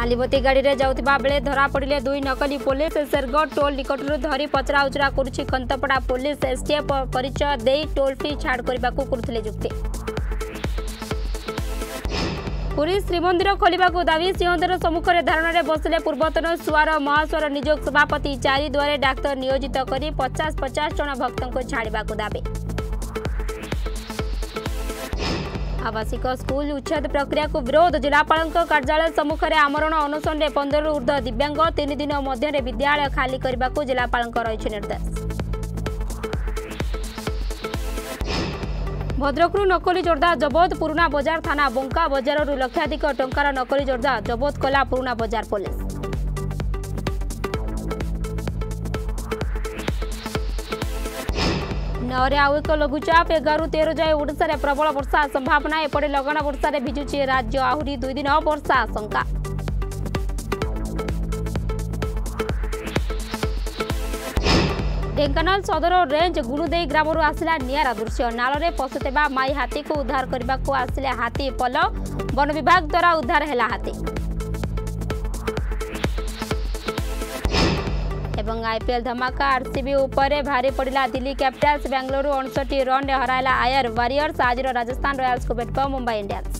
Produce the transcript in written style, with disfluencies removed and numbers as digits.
नालीबती गाड़ी में जाऊा बेले धरा पड़े दुई नकली पुलिस शेरगढ़ टोल निकटर धरी पचराउचरा करंतपड़ा पुलिस एसटीएफ परिचय दे टोल फी छाड़ करने को करते जुक्ति। पुरी श्रीमंदिर खोलने को दावी सिंहदर सम्मुखें धारण में बसले पूर्वतन सुआर महास्वर निजोग सभापति चारिद्वारे डाक्तर नियोजित कर 50-50 जन भक्त को छाड़ा दावी। आवासिक स्कूल उच्छेद प्रक्रिया को विरोध जिलापाल कार्यालय सम्मुखें आमरण अनशन में 15 ऊर्ध दिव्यांग 3 दिन मध्य विद्यालय खाली करने को जिलापाल रही निर्देश। भद्रकू नकली जोरदा जबत पुराणा बजार थाना बंका बजार लक्षाधिक टंकार नकली जोरदा जबत कला पुराणा बजार पुलिस। नौरे आउ एक लघुचाप 11-13 जाए ओडार प्रबल वर्षा संभावना एपटे लगना वर्षा भिजुचे राज्य आहरी 2 दिन वर्षा आशंका। ढेंकानाल सदर रेंज गुणुदेई ग्राम आसला निरा दृश्य नाल पशुवा माई हाथी को उद्धार करने को आसिले हाथी पल वन विभाग द्वारा उद्धार है हाथी। एवं आईपीएल धमाका आरसीबी उपरे भारी पड़ा दिल्ली कैपिटल्स बेंगलुरु 59 रन हराइला आयर वारियर्स आज राजस्थान रॉयल्स को भेट मुंबई इंडियंस।